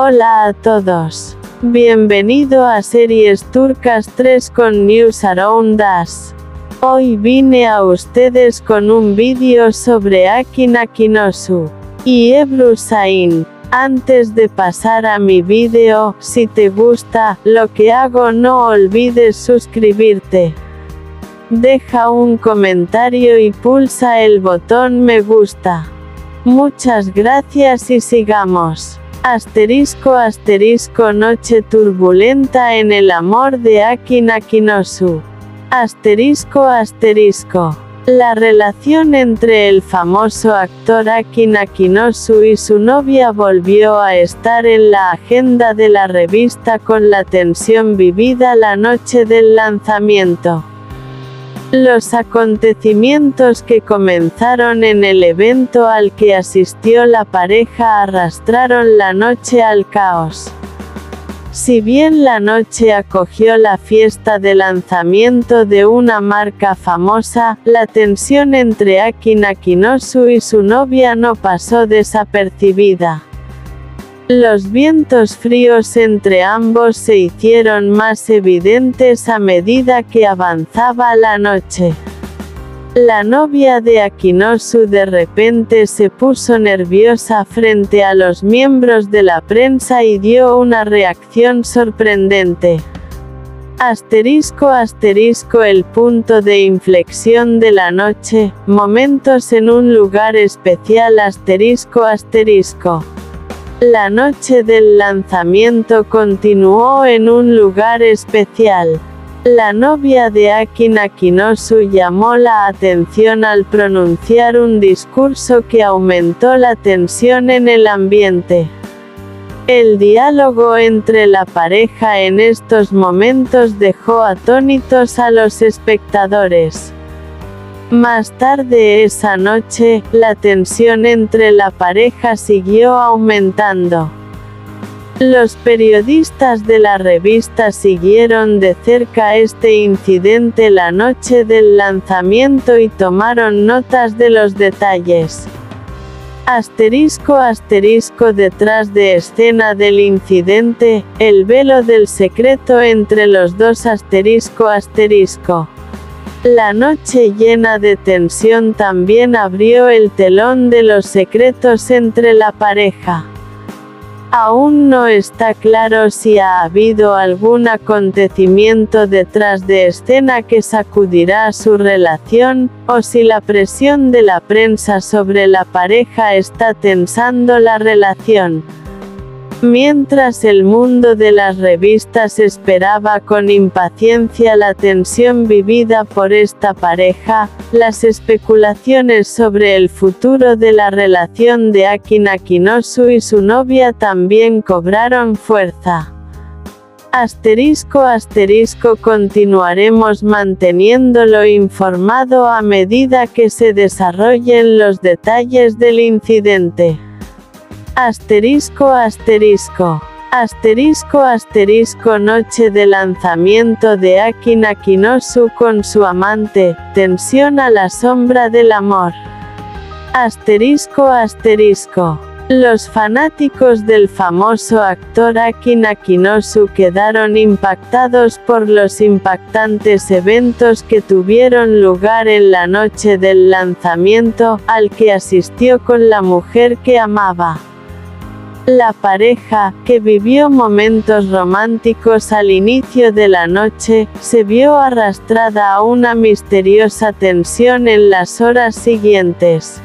Hola a todos. Bienvenido a Series Turcas 3 con News Around Us. Hoy vine a ustedes con un vídeo sobre Akın Akınözü y Ebru Şahin. Antes de pasar a mi vídeo, si te gusta lo que hago, no olvides suscribirte. Deja un comentario y pulsa el botón me gusta. Muchas gracias y sigamos. *** Noche turbulenta en el amor de Akın Akınözü. *** La relación entre el famoso actor Akın Akınözü y su novia volvió a estar en la agenda de la revista con la tensión vivida la noche del lanzamiento. Los acontecimientos que comenzaron en el evento al que asistió la pareja arrastraron la noche al caos. Si bien la noche acogió la fiesta de lanzamiento de una marca famosa, la tensión entre Akın Akınözü y su novia no pasó desapercibida. Los vientos fríos entre ambos se hicieron más evidentes a medida que avanzaba la noche. La novia de Akınözü de repente se puso nerviosa frente a los miembros de la prensa y dio una reacción sorprendente. *** El punto de inflexión de la noche, momentos en un lugar especial. *** La noche del lanzamiento continuó en un lugar especial. La novia de Akın Akınözü llamó la atención al pronunciar un discurso que aumentó la tensión en el ambiente. El diálogo entre la pareja en estos momentos dejó atónitos a los espectadores. Más tarde esa noche, la tensión entre la pareja siguió aumentando. Los periodistas de la revista siguieron de cerca este incidente la noche del lanzamiento y tomaron notas de los detalles. ** Detrás de escena del incidente, el velo del secreto entre los dos. ** La noche llena de tensión también abrió el telón de los secretos entre la pareja. Aún no está claro si ha habido algún acontecimiento detrás de escena que sacudirá su relación, o si la presión de la prensa sobre la pareja está tensando la relación. Mientras el mundo de las revistas esperaba con impaciencia la tensión vivida por esta pareja, las especulaciones sobre el futuro de la relación de Akın Akınözü y su novia también cobraron fuerza. ** Continuaremos manteniéndolo informado a medida que se desarrollen los detalles del incidente. ** Noche de lanzamiento de Akın Akınözü con su amante, tensión a la sombra del amor. ** Los fanáticos del famoso actor Akın Akınözü quedaron impactados por los impactantes eventos que tuvieron lugar en la noche del lanzamiento, al que asistió con la mujer que amaba. La pareja, que vivió momentos románticos al inicio de la noche, se vio arrastrada a una misteriosa tensión en las horas siguientes.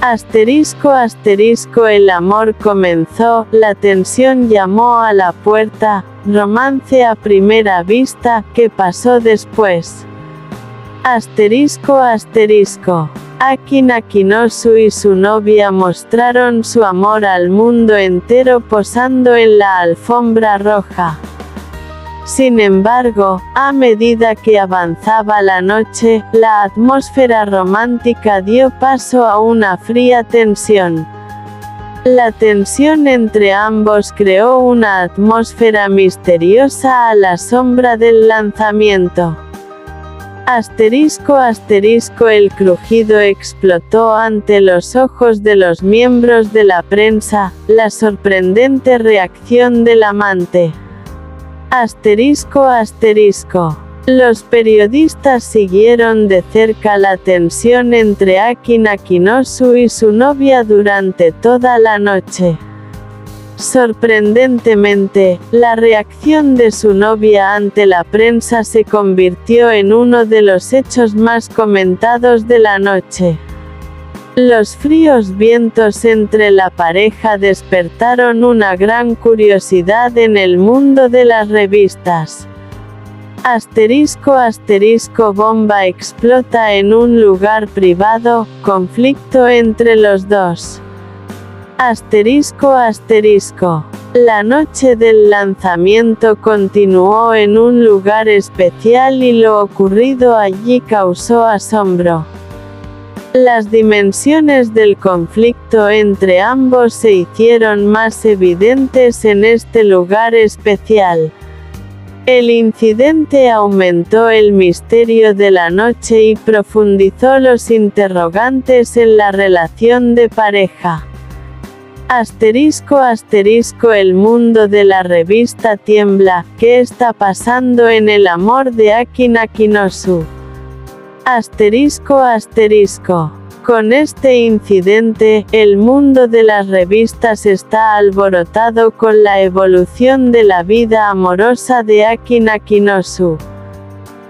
** El amor comenzó, la tensión llamó a la puerta, romance a primera vista, ¿qué pasó después? ** Akın Akınözü y su novia mostraron su amor al mundo entero posando en la alfombra roja. Sin embargo, a medida que avanzaba la noche, la atmósfera romántica dio paso a una fría tensión. La tensión entre ambos creó una atmósfera misteriosa a la sombra del lanzamiento. ***. El crujido explotó ante los ojos de los miembros de la prensa, la sorprendente reacción del amante. ***. Los periodistas siguieron de cerca la tensión entre Akın Akınözü y su novia durante toda la noche. Sorprendentemente, la reacción de su novia ante la prensa se convirtió en uno de los hechos más comentados de la noche. Los fríos vientos entre la pareja despertaron una gran curiosidad en el mundo de las revistas. ***. Bomba explota en un lugar privado, conflicto entre los dos. ***. La noche del lanzamiento continuó en un lugar especial y lo ocurrido allí causó asombro. Las dimensiones del conflicto entre ambos se hicieron más evidentes en este lugar especial. El incidente aumentó el misterio de la noche y profundizó los interrogantes en la relación de pareja. ***. El mundo de la revista tiembla. ¿Qué está pasando en el amor de Akın Akınözü? ***. Con este incidente, el mundo de las revistas está alborotado con la evolución de la vida amorosa de Akın Akınözü.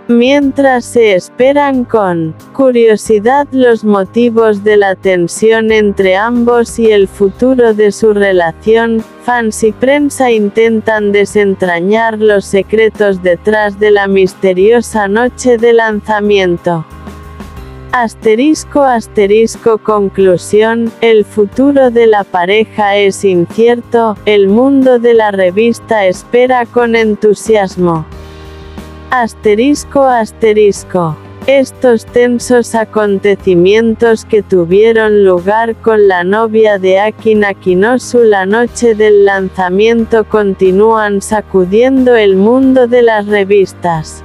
Mientras se esperan con curiosidad los motivos de la tensión entre ambos y el futuro de su relación, fans y prensa intentan desentrañar los secretos detrás de la misteriosa noche de lanzamiento. ***. Conclusión, el futuro de la pareja es incierto, el mundo de la revista espera con entusiasmo. ***. Estos tensos acontecimientos que tuvieron lugar con la novia de Akın Akınözü la noche del lanzamiento continúan sacudiendo el mundo de las revistas.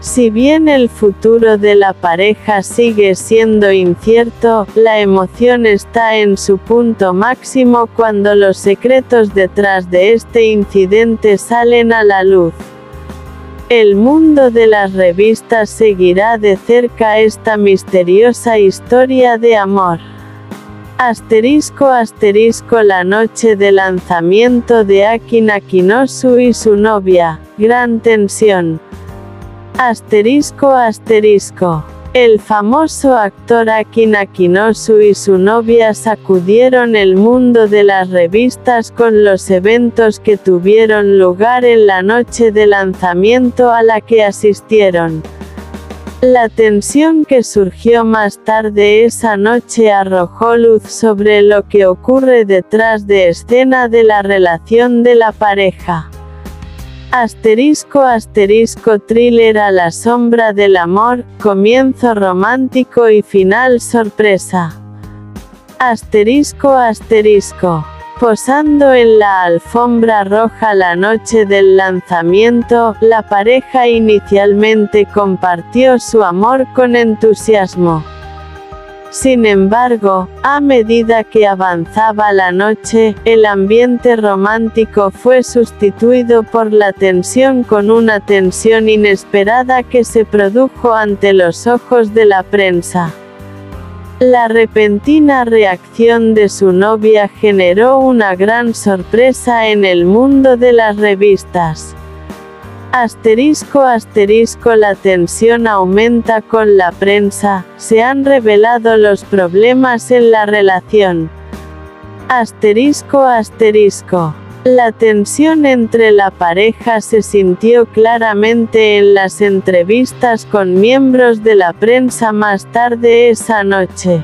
Si bien el futuro de la pareja sigue siendo incierto, la emoción está en su punto máximo cuando los secretos detrás de este incidente salen a la luz. El mundo de las revistas seguirá de cerca esta misteriosa historia de amor. ***. La noche de lanzamiento de Akın Akınözü y su novia, gran tensión. ***. El famoso actor Akın Akınözü y su novia sacudieron el mundo de las revistas con los eventos que tuvieron lugar en la noche de lanzamiento a la que asistieron. La tensión que surgió más tarde esa noche arrojó luz sobre lo que ocurre detrás de escena de la relación de la pareja. ***. Thriller a la sombra del amor, comienzo romántico y final sorpresa. ***. Posando en la alfombra roja la noche del lanzamiento, la pareja inicialmente compartió su amor con entusiasmo. Sin embargo, a medida que avanzaba la noche, el ambiente romántico fue sustituido por la tensión con una tensión inesperada que se produjo ante los ojos de la prensa. La repentina reacción de su novia generó una gran sorpresa en el mundo de las revistas. ***. La tensión aumenta con la prensa, se han revelado los problemas en la relación. ***. La tensión entre la pareja se sintió claramente en las entrevistas con miembros de la prensa más tarde esa noche.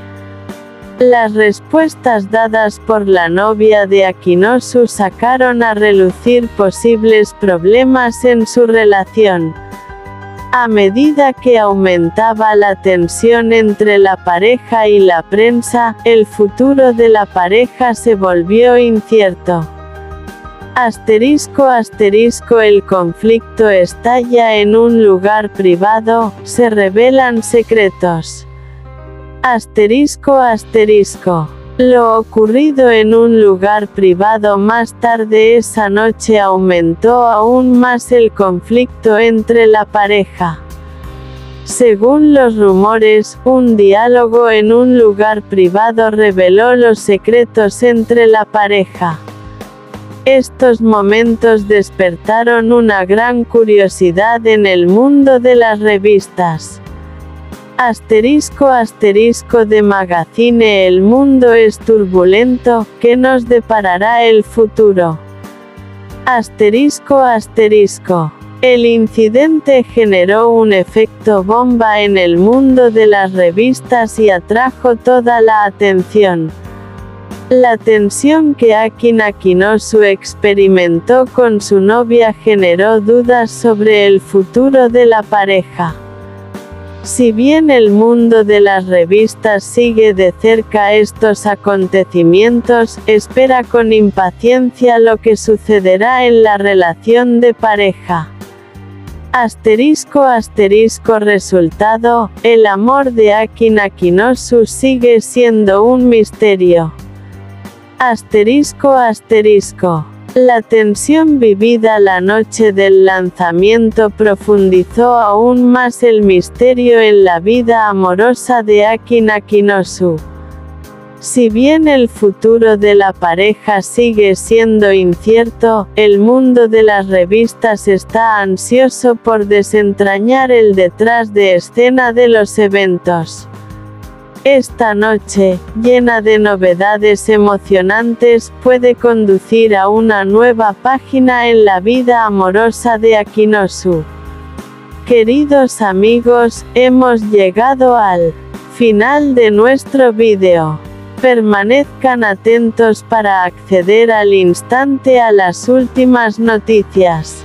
Las respuestas dadas por la novia de Akınözü sacaron a relucir posibles problemas en su relación. A medida que aumentaba la tensión entre la pareja y la prensa, el futuro de la pareja se volvió incierto. Asterisco. El conflicto estalla en un lugar privado, se revelan secretos. Asterisco. Lo ocurrido en un lugar privado más tarde esa noche aumentó aún más el conflicto entre la pareja. Según los rumores, un diálogo en un lugar privado reveló los secretos entre la pareja. Estos momentos despertaron una gran curiosidad en el mundo de las revistas. *** de Magazine. El mundo es turbulento, ¿qué nos deparará el futuro? *** El incidente generó un efecto bomba en el mundo de las revistas y atrajo toda la atención. La tensión que Akın Akınözü experimentó con su novia generó dudas sobre el futuro de la pareja. Si bien el mundo de las revistas sigue de cerca estos acontecimientos, espera con impaciencia lo que sucederá en la relación de pareja. ** Resultado, el amor de Akın Akınözü sigue siendo un misterio. ** La tensión vivida la noche del lanzamiento profundizó aún más el misterio en la vida amorosa de Akın Akınözü. Si bien el futuro de la pareja sigue siendo incierto, el mundo de las revistas está ansioso por desentrañar el detrás de escena de los eventos. Esta noche, llena de novedades emocionantes, puede conducir a una nueva página en la vida amorosa de Akınözü. Queridos amigos, hemos llegado al final de nuestro vídeo. Permanezcan atentos para acceder al instante a las últimas noticias.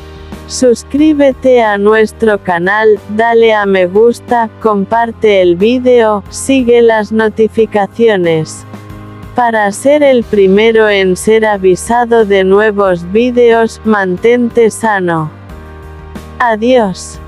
Suscríbete a nuestro canal, dale a me gusta, comparte el vídeo, sigue las notificaciones. Para ser el primero en ser avisado de nuevos vídeos, mantente sano. Adiós.